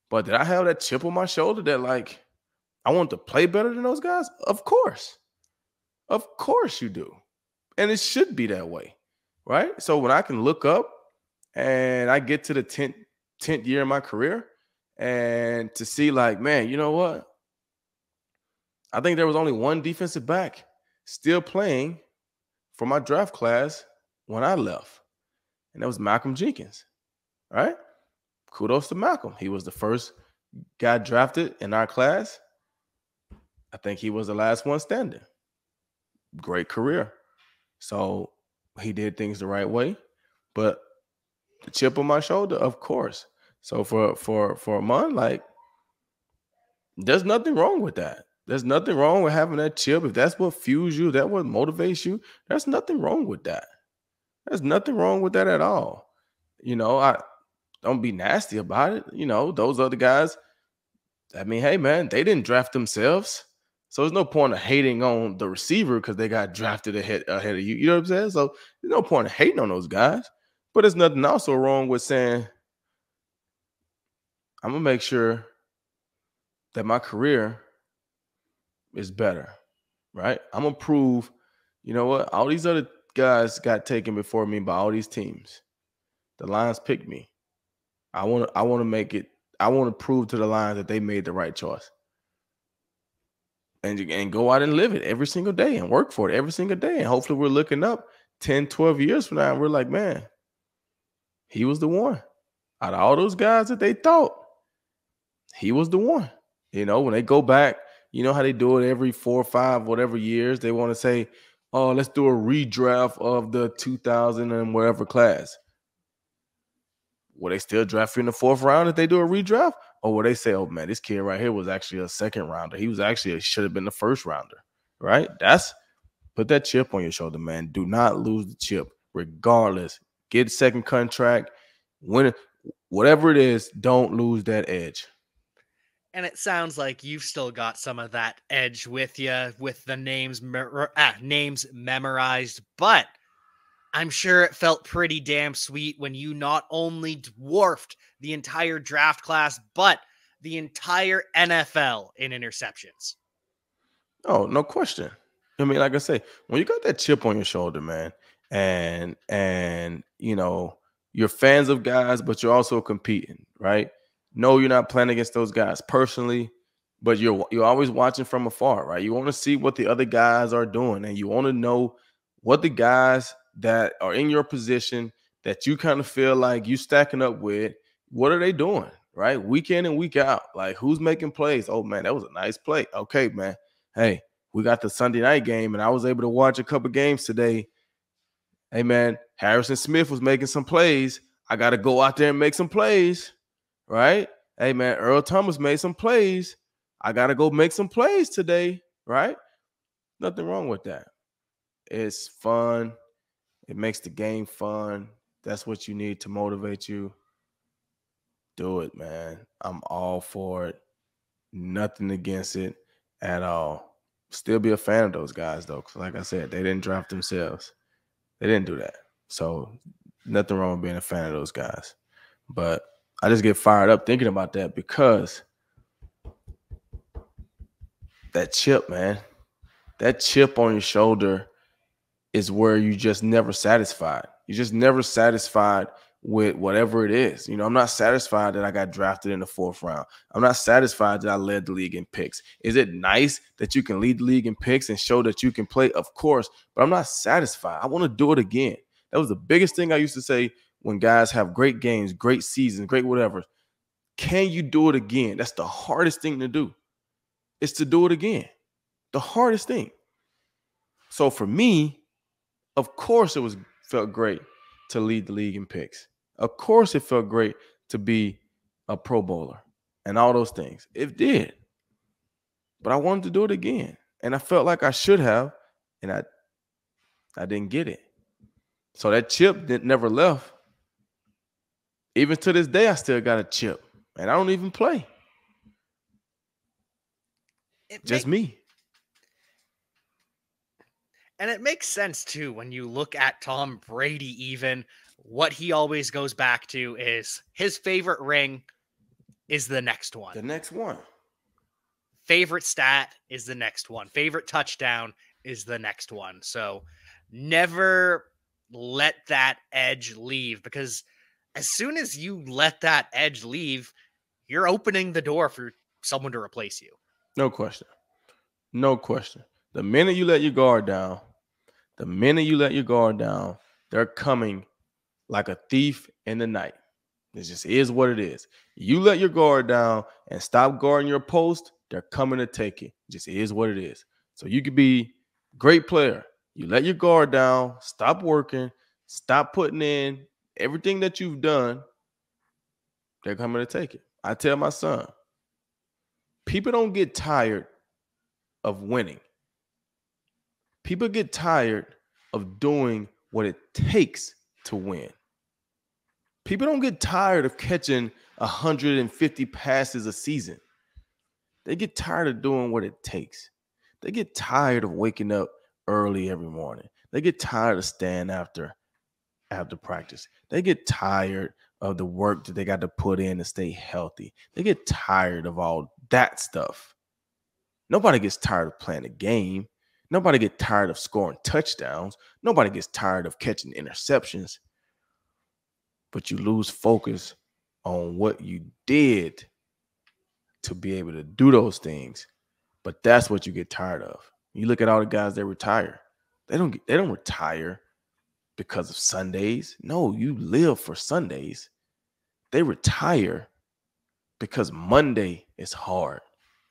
But did I have that chip on my shoulder that, like, I want to play better than those guys? Of course. Of course you do. And it should be that way, right? So when I can look up and I get to the tenth, tenth year of my career and to see, like, man, you know what? I think there was only one defensive back still playing for my draft class when I left. And that was Malcolm Jenkins, right? Kudos to Malcolm. He was the first guy drafted in our class. I think he was the last one standing. Great career. So he did things the right way. But the chip on my shoulder, of course. So for for for Amon, like, there's nothing wrong with that. There's nothing wrong with having that chip. If that's what fuels you, that what motivates you, there's nothing wrong with that. There's nothing wrong with that at all. You know, I don't be nasty about it. You know, those other guys, I mean, hey, man, they didn't draft themselves. So there's no point of hating on the receiver because they got drafted ahead, ahead of you. You know what I'm saying? So there's no point of hating on those guys. But there's nothing also wrong with saying, I'm going to make sure that my career is better, right? I'm going to prove, you know what, all these other guys got taken before me by all these teams. The Lions picked me. I want to I want to make it. I want to prove to the Lions that they made the right choice. And, and go out and live it every single day and work for it every single day. And hopefully we're looking up ten, twelve years from now and we're like, man, he was the one. Out of all those guys that they thought, he was the one. You know, when they go back, you know how they do it every four or five, whatever years, they want to say, oh, let's do a redraft of the two thousand and whatever class. Will they still draft you in the fourth round if they do a redraft? Or will they say, oh, man, this kid right here was actually a second rounder. He was actually a, should have been the first rounder, right? That's put that chip on your shoulder, man. Do not lose the chip regardless. Get a second contract. Win, whatever it is, don't lose that edge. And it sounds like you've still got some of that edge with you, with the names, ah, names memorized. But I'm sure it felt pretty damn sweet when you not only dwarfed the entire draft class, but the entire N F L in interceptions. Oh, no question. I mean, like I say, when you got that chip on your shoulder, man, and, and you know, you're fans of guys, but you're also competing, right? No, you're not playing against those guys personally, but you're, you're always watching from afar, right? You want to see what the other guys are doing, and you want to know what the guys that are in your position that you kind of feel like you stacking up with, what are they doing, right? Week in and week out, like who's making plays? Oh, man, that was a nice play. Okay, man. Hey, we got the Sunday night game, and I was able to watch a couple games today. Hey, man, Harrison Smith was making some plays. I got to go out there and make some plays, right? Hey, man, Earl Thomas made some plays. I got to go make some plays today, right? Nothing wrong with that. It's fun. It makes the game fun. That's what you need to motivate you. Do it, man. I'm all for it. Nothing against it at all. Still be a fan of those guys, though, because like I said, they didn't draft themselves. They didn't do that. So nothing wrong with being a fan of those guys. But I just get fired up thinking about that because that chip, man, that chip on your shoulder is where you just never satisfied. You're just never satisfied with whatever it is. You know, I'm not satisfied that I got drafted in the fourth round. I'm not satisfied that I led the league in picks. Is it nice that you can lead the league in picks and show that you can play? Of course, but I'm not satisfied. I want to do it again. That was the biggest thing I used to say when guys have great games, great seasons, great whatever. Can you do it again? That's the hardest thing to do, is to do it again. The hardest thing. So for me, of course it was felt great to lead the league in picks. Of course it felt great to be a Pro Bowler and all those things. It did. But I wanted to do it again. And I felt like I should have, and I I didn't get it. So that chip that never left. Even to this day, I still got a chip. And I don't even play. It Just make, me. And it makes sense, too, when you look at Tom Brady even. What he always goes back to is his favorite ring is the next one. The next one. Favorite stat is the next one. Favorite touchdown is the next one. So never let that edge leave, because as soon as you let that edge leave, you're opening the door for someone to replace you. No question. No question. The minute you let your guard down, the minute you let your guard down, they're coming like a thief in the night. It just is what it is. You let your guard down and stop guarding your post, they're coming to take it. It just is what it is. So you could be a great player. You let your guard down, stop working, stop putting in everything that you've done, they're coming to take it. I tell my son, people don't get tired of winning. People get tired of doing what it takes to win. People don't get tired of catching one hundred fifty passes a season. They get tired of doing what it takes. They get tired of waking up early every morning. They get tired of staying after after practice. They get tired of the work that they got to put in to stay healthy. They get tired of all that stuff. Nobody gets tired of playing a game. Nobody gets tired of scoring touchdowns. Nobody gets tired of catching interceptions. But you lose focus on what you did to be able to do those things. But that's what you get tired of. You look at all the guys that retire. They don't get, they don't retire because of Sundays. No, you live for Sundays. They retire because Monday is hard.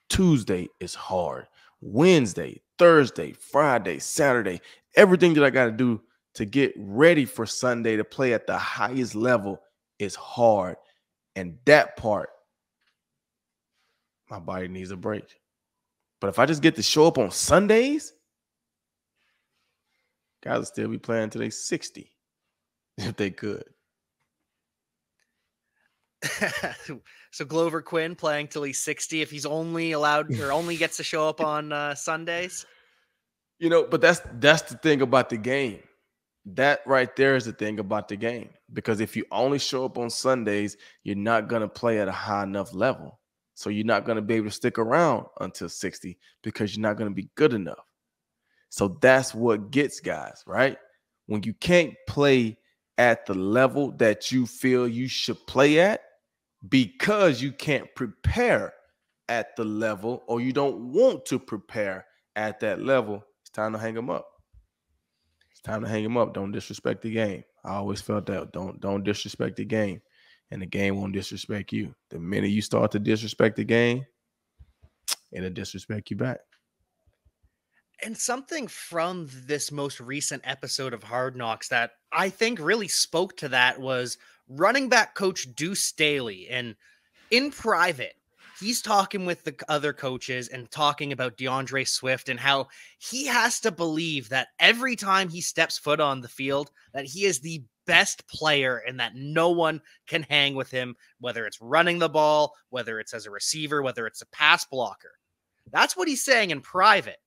Tuesday is hard. Wednesday, Thursday, Friday, Saturday, everything that I got to do to get ready for Sunday to play at the highest level is hard. And that part, my body needs a break. But if I just get to show up on Sundays, guys would still be playing until they're sixty if they could. So Glover Quinn playing till he's sixty if he's only allowed or only gets to show up on uh, Sundays. You know, but that's that's the thing about the game. That right there is the thing about the game. Because if you only show up on Sundays, you're not going to play at a high enough level. So you're not going to be able to stick around until sixty because you're not going to be good enough. So that's what gets guys, right? When you can't play at the level that you feel you should play at because you can't prepare at the level or you don't want to prepare at that level, it's time to hang them up. It's time to hang them up. Don't disrespect the game. I always felt that. Don't, don't disrespect the game, and the game won't disrespect you. The minute you start to disrespect the game, it'll disrespect you back. And something from this most recent episode of Hard Knocks that I think really spoke to that was running back coach Deuce Daly. And in private, he's talking with the other coaches and talking about DeAndre Swift and how he has to believe that every time he steps foot on the field, that he is the best player and that no one can hang with him, whether it's running the ball, whether it's as a receiver, whether it's a pass blocker. That's what he's saying in private.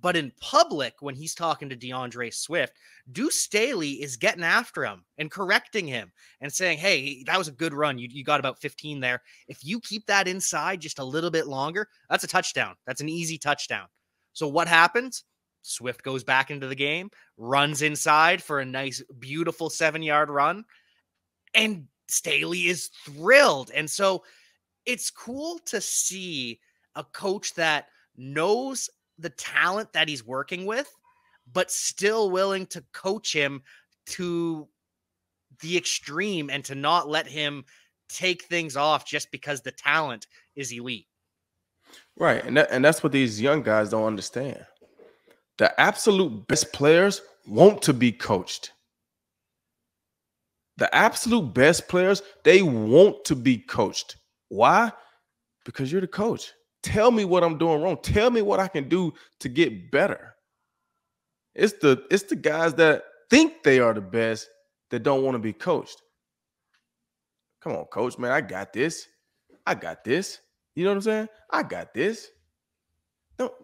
But in public, when he's talking to DeAndre Swift, Deuce Daly is getting after him and correcting him and saying, hey, that was a good run. You, you got about fifteen there. If you keep that inside just a little bit longer, that's a touchdown. That's an easy touchdown. So what happens? Swift goes back into the game, runs inside for a nice, beautiful seven-yard run, and Staley is thrilled. And so it's cool to see a coach that knows the talent that he's working with, but still willing to coach him to the extreme and to not let him take things off just because the talent is elite. Right, and that, and that's what these young guys don't understand. The absolute best players want to be coached. The absolute best players, they want to be coached. Why? Because you're the coach. Tell me what I'm doing wrong. Tell me what I can do to get better. It's the, it's the guys that think they are the best that don't want to be coached. Come on, coach, man, I got this. I got this. You know what I'm saying? I got this. Don't,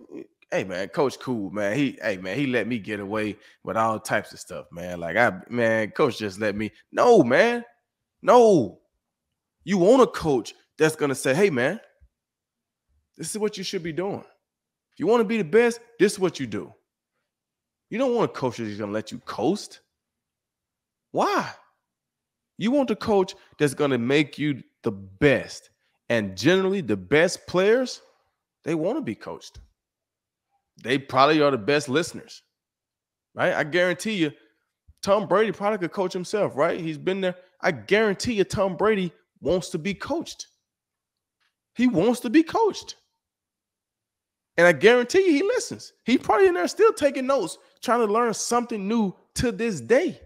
hey, man, coach cool, man. He, hey, man, he let me get away with all types of stuff, man. Like, I, man, coach just let me. No, man. No. You want a coach that's going to say, hey, man, this is what you should be doing. If you want to be the best, this is what you do. You don't want a coach that's going to let you coast. Why? You want a coach that's going to make you the best. And generally, the best players, they want to be coached. They probably are the best listeners, right? I guarantee you, Tom Brady probably could coach himself, right? He's been there. I guarantee you, Tom Brady wants to be coached. He wants to be coached. And I guarantee you, he listens. He's probably in there still taking notes, trying to learn something new to this day.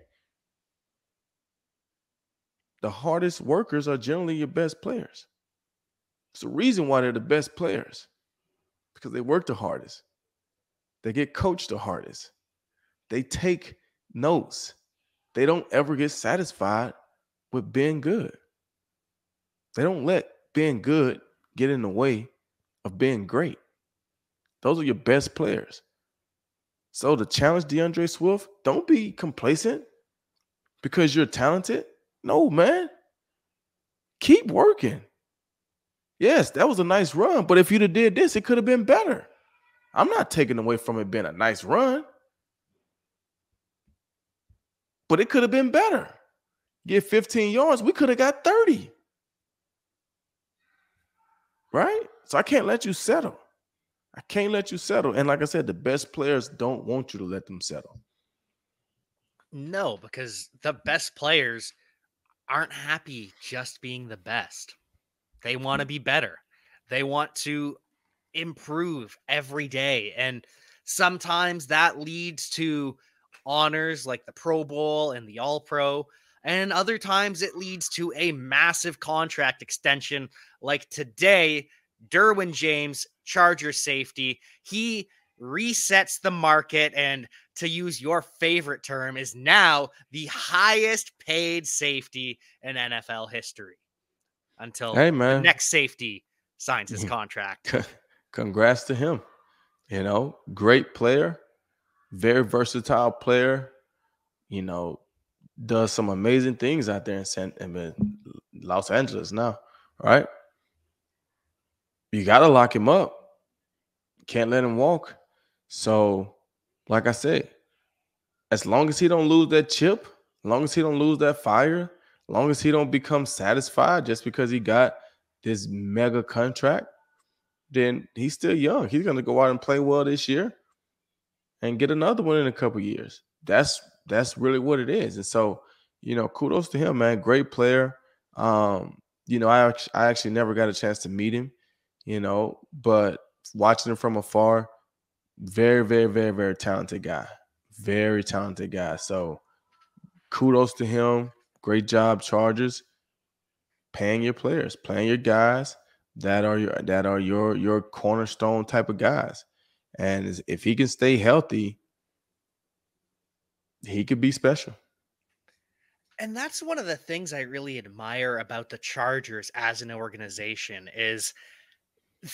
The hardest workers are generally your best players. It's the reason why they're the best players, because they work the hardest. They get coached the hardest. They take notes. They don't ever get satisfied with being good. They don't let being good get in the way of being great. Those are your best players. So to challenge DeAndre Swift, don't be complacent because you're talented. No, man. Keep working. Yes, that was a nice run, but if you'd have did this, it could have been better. I'm not taking away from it being a nice run, but it could have been better. Get fifteen yards, we could have got thirty. Right? So I can't let you settle. I can't let you settle. And like I said, the best players don't want you to let them settle. No, because the best players aren't happy just being the best. They want to be better. They want to improve every day. And sometimes that leads to honors like the Pro Bowl and the All-Pro. And other times it leads to a massive contract extension. Like today, Derwin James, Charger safety, he resets the market and, to use your favorite term, is now the highest paid safety in N F L history. Until hey, man. The next safety signs his contract. Congrats to him. You know, great player, very versatile player, you know, does some amazing things out there in, San, in Los Angeles now, right? You got to lock him up. Can't let him walk. So, like I said, as long as he don't lose that chip, as long as he don't lose that fire, long as he don't become satisfied just because he got this mega contract, then he's still young. He's going to go out and play well this year and get another one in a couple of years. That's that's really what it is. And so, you know, kudos to him, man. Great player. Um, you know, I, I actually never got a chance to meet him, you know, but watching him from afar, very, very, very, very talented guy. Very talented guy. So kudos to him. Great job, Chargers, paying your players, playing your guys that are your that are your your cornerstone type of guys. And if he can stay healthy, he could be special. And that's one of the things I really admire about the Chargers as an organization is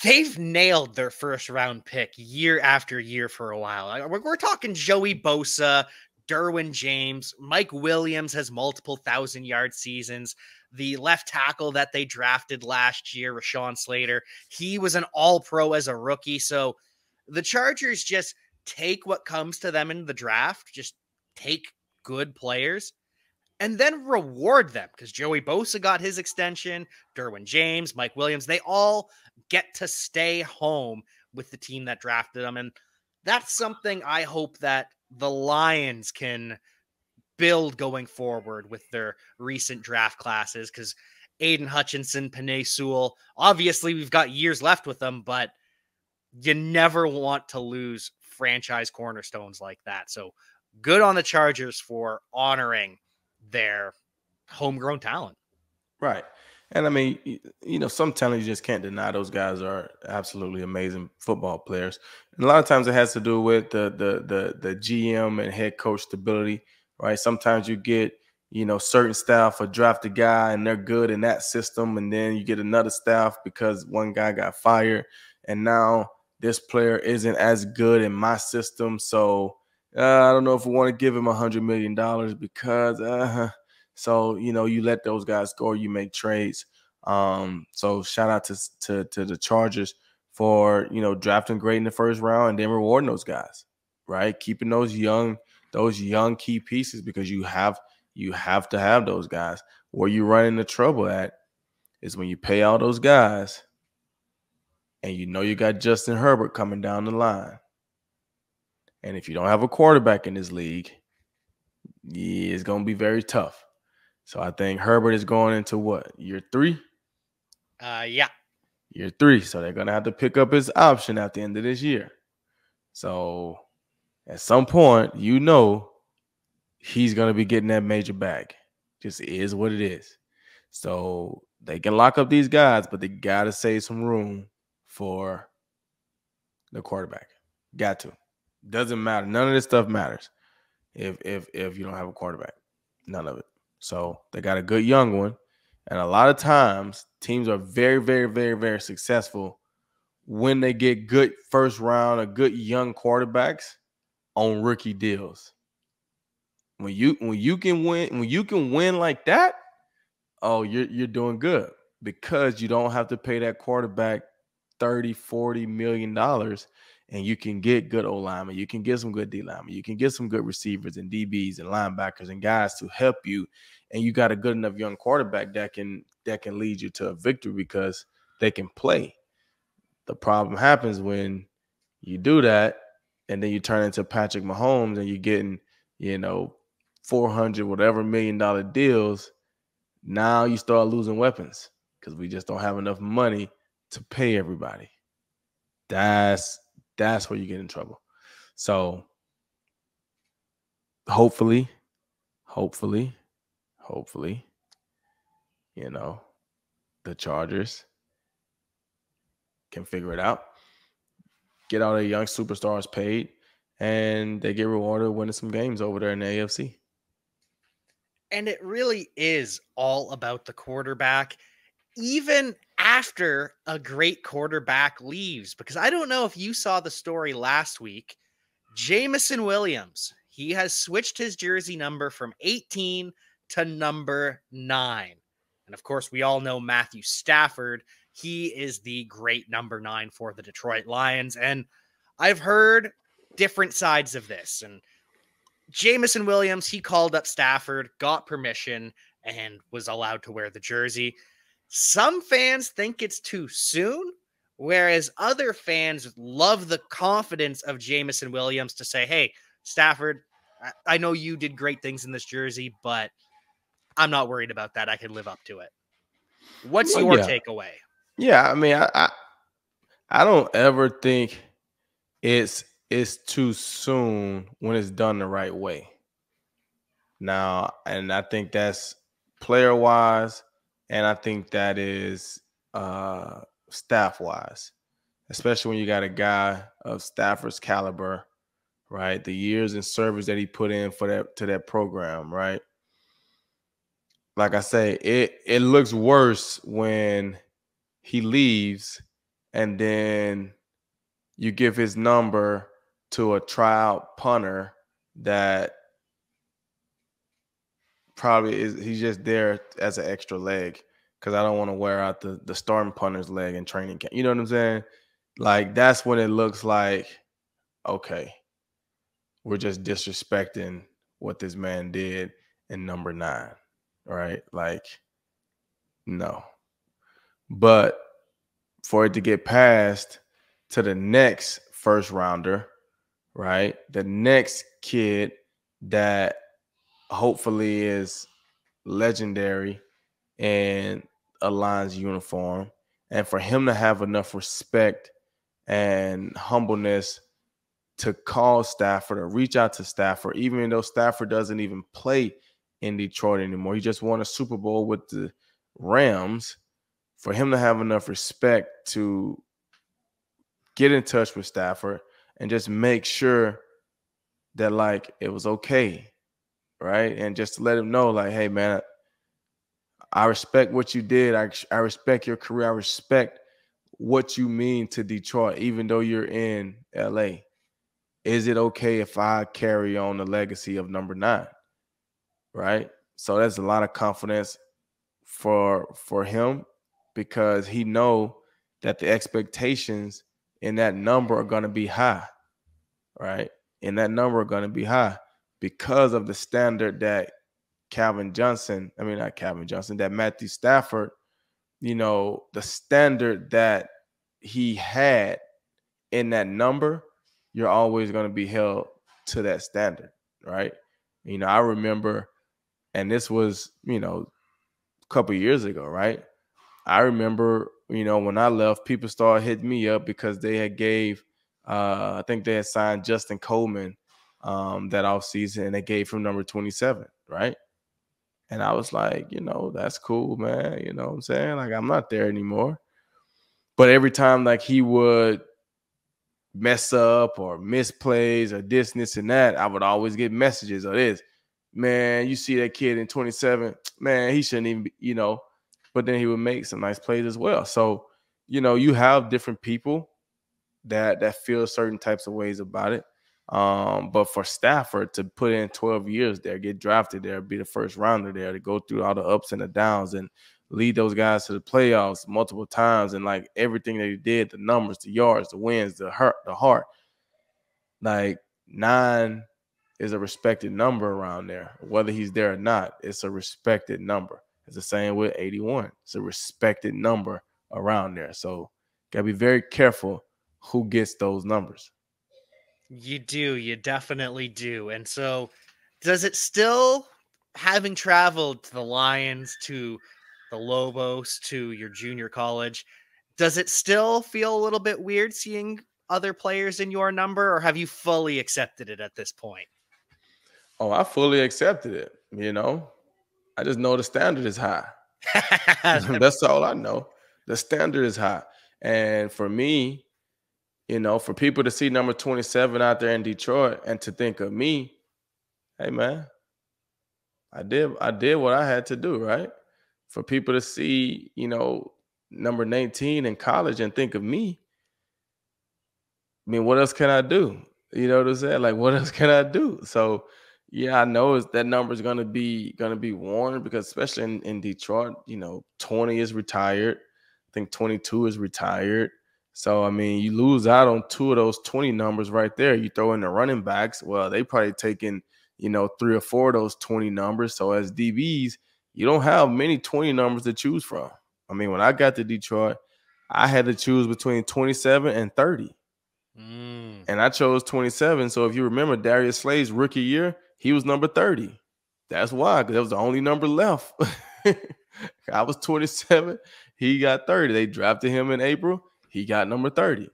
they've nailed their first round pick year after year for a while. We're, we're talking Joey Bosa, Derwin James, Mike Williams has multiple thousand yard seasons. The left tackle that they drafted last year, Rashawn Slater, he was an all-pro as a rookie. So the Chargers just take what comes to them in the draft, just take good players and then reward them, because Joey Bosa got his extension, Derwin James, Mike Williams, they all get to stay home with the team that drafted them. And that's something I hope that the Lions can build going forward with their recent draft classes, because Aidan Hutchinson, Penei Sewell. Obviously, we've got years left with them, but you never want to lose franchise cornerstones like that. So good on the Chargers for honoring their homegrown talent. Right. And, I mean, you know, some talent you just can't deny. Those guys are absolutely amazing football players. And a lot of times it has to do with the the the, the G M and head coach stability, right? Sometimes you get, you know, certain staff or draft a guy and they're good in that system, and then you get another staff because one guy got fired, and now this player isn't as good in my system. So uh, I don't know if we want to give him one hundred million dollars because uh, – So, you know, you let those guys go, you make trades. Um, so shout out to, to, to the Chargers for, you know, drafting great in the first round and then rewarding those guys, right? Keeping those young, those young key pieces, because you have, you have to have those guys. Where you run into trouble at is when you pay all those guys and you know you got Justin Herbert coming down the line. And if you don't have a quarterback in this league, yeah, it's going to be very tough. So I think Herbert is going into what, year three? Uh, yeah. Year three. So they're going to have to pick up his option at the end of this year. So at some point, you know, he's going to be getting that major bag. Just is what it is. So they can lock up these guys, but they got to save some room for the quarterback. Got to. Doesn't matter. None of this stuff matters if if if you don't have a quarterback. None of it. So they got a good young one. And a lot of times teams are very, very, very, very successful when they get good first round or good young quarterbacks on rookie deals. When you when you can win, when you can win like that, oh, you're you're doing good, because you don't have to pay that quarterback thirty, forty million dollars, and you can get good old linemen, you can get some good D linemen, you can get some good receivers and D Bs and linebackers and guys to help you, and you got a good enough young quarterback that can that can lead you to a victory because they can play. The problem happens when you do that, and then you turn into Patrick Mahomes and you're getting, you know, four hundred whatever million dollar deals. Now you start losing weapons because we just don't have enough money to pay everybody. That's That's where you get in trouble. So hopefully, hopefully, hopefully, you know, the Chargers can figure it out, get all the young superstars paid, and they get rewarded winning some games over there in the A F C. And it really is all about the quarterback, even after a great quarterback leaves, because I don't know if you saw the story last week. Jameson Williams, he has switched his jersey number from eighteen to number nine. And of course, we all know Matthew Stafford. He is the great number nine for the Detroit Lions. And I've heard different sides of this. And Jameson Williams, he called up Stafford, got permission, and was allowed to wear the jersey. Some fans think it's too soon, whereas other fans love the confidence of Jameson Williams to say, hey, Stafford, I know you did great things in this jersey, but I'm not worried about that. I can live up to it. What's well, your yeah. takeaway? Yeah, I mean, I, I I don't ever think it's it's too soon when it's done the right way. Now, and I think that's player-wise, and I think that is uh, staff-wise, especially when you got a guy of Stafford's caliber, right? The years and service that he put in for that to that program, right? Like I say, it it looks worse when he leaves, and then you give his number to a tryout punter that probably is he's just there as an extra leg, because I don't want to wear out the, the starting punter's leg in training camp. You know what I'm saying? Like, that's when it looks like, okay, we're just disrespecting what this man did in number nine, right? Like, no. But for it to get passed to the next first rounder, right, the next kid that hopefully is legendary and a Lions uniform, and for him to have enough respect and humbleness to call Stafford or reach out to Stafford, even though Stafford doesn't even play in Detroit anymore. He just won a Super Bowl with the Rams. For him to have enough respect to get in touch with Stafford and just make sure that, like, it was okay, right? And just to let him know, like, hey, man, I respect what you did. I, I respect your career. I respect what you mean to Detroit, even though you're in L A. Is it okay if I carry on the legacy of number nine, right? So that's a lot of confidence for for him, because he know that the expectations in that number are going to be high, right? And that number are going to be high because of the standard that Calvin Johnson, I mean, not Calvin Johnson, that Matthew Stafford, you know, the standard that he had in that number, you're always going to be held to that standard, right? You know, I remember, and this was, you know, a couple of years ago, right? I remember, you know, when I left, people started hitting me up because they had gave, uh, I think they had signed Justin Coleman um, that offseason, and they gave him number twenty-seven, right? And I was like, you know, that's cool, man. You know what I'm saying? Like, I'm not there anymore. But every time, like, he would mess up or misplays or this, this, and that, I would always get messages of this. Man, you see that kid in twenty-seven? Man, he shouldn't even be, you know. But then he would make some nice plays as well. So, you know, you have different people that that feel certain types of ways about it. Um, but for Stafford to put in twelve years there, get drafted there, be the first rounder there, to go through all the ups and the downs and lead those guys to the playoffs multiple times, and like everything that he did, the numbers, the yards, the wins, the hurt, the heart, like nine is a respected number around there. Whether he's there or not, it's a respected number. It's the same with eighty-one. It's a respected number around there. So got to be very careful who gets those numbers. You do. You definitely do. And so does it still, having traveled to the Lions, to the Lobos, to your junior college, does it still feel a little bit weird seeing other players in your number, or have you fully accepted it at this point? Oh, I fully accepted it, you know. I just know the standard is high. That's all I know. The standard is high. And for me, you know, for people to see number twenty-seven out there in Detroit and to think of me, hey, man, I did, I did what I had to do, right? For people to see, you know, number nineteen in college and think of me, I mean, what else can I do? You know what I'm saying? Like, what else can I do? So, yeah, I know it's, that number is going to be going to be worn, because especially in, in Detroit, you know, twenty is retired. I think twenty-two is retired. So, I mean, you lose out on two of those twenty numbers right there. You throw in the running backs. Well, they probably taking, you know, three or four of those twenty numbers. So as D Bs, you don't have many twenty numbers to choose from. I mean, when I got to Detroit, I had to choose between twenty-seven and thirty. Mm. And I chose twenty-seven. So if you remember Darius Slay's rookie year, he was number thirty. That's why, because that was the only number left. I was twenty-seven. He got thirty. They drafted him in April. He got number thirty,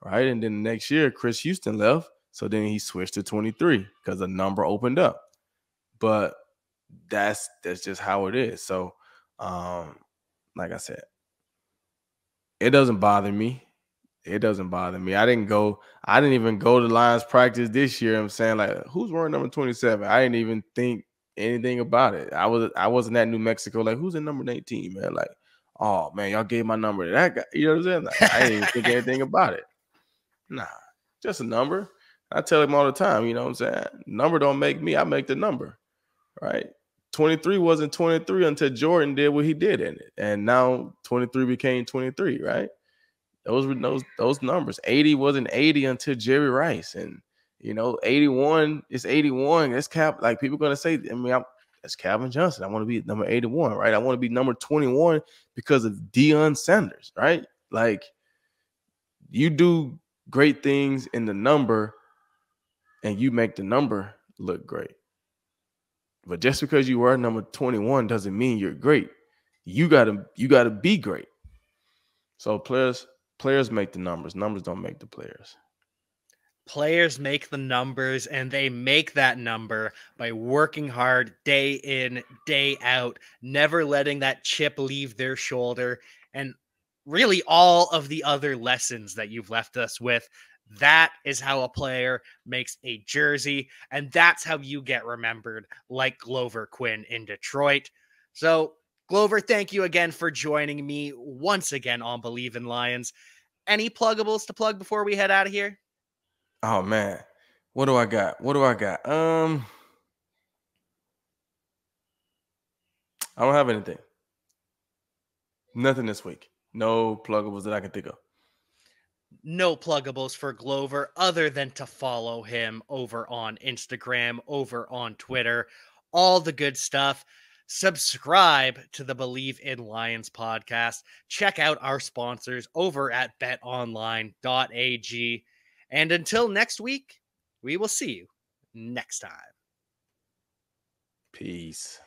right? And then the next year, Chris Houston left. So then he switched to twenty-three because the number opened up. But that's that's just how it is. So, um, like I said, it doesn't bother me. It doesn't bother me. I didn't go, I didn't even go to Lions practice this year. I'm saying, like, who's wearing number twenty-seven? I didn't even think anything about it. I was I wasn't at New Mexico, like, who's in number nineteen, man? Like, oh man, y'all gave my number to that guy. You know what I'm saying? Like, I didn't even think anything about it. Nah, just a number. I tell him all the time, you know what I'm saying? Number don't make me, I make the number. Right. twenty-three wasn't twenty-three until Jordan did what he did in it. And now twenty-three became twenty-three, right? Those were those, those numbers. eighty wasn't eighty until Jerry Rice. And, you know, eighty-one is eighty-one. That's Cap. Like, people are going to say, I mean, I'm, that's Calvin Johnson. I want to be number eighty-one, right? I want to be number twenty-one because of Deion Sanders, right? Like, you do great things in the number and you make the number look great. But just because you are number twenty-one doesn't mean you're great. you gotta you gotta be great. So players players make the numbers. Numbers don't make the players. Players make the numbers, and they make that number by working hard day in, day out, never letting that chip leave their shoulder, and really all of the other lessons that you've left us with. That is how a player makes a jersey, and that's how you get remembered, like Glover Quinn in Detroit. So, Glover, thank you again for joining me once again on Believe in Lions. Any pluggables to plug before we head out of here? Oh, man. What do I got? What do I got? Um, I don't have anything. Nothing this week. No pluggables that I can think of. No pluggables for Glover other than to follow him over on Instagram, over on Twitter, all the good stuff. Subscribe to the Believe in Lions podcast. Check out our sponsors over at bet online dot A G. And until next week, we will see you next time. Peace.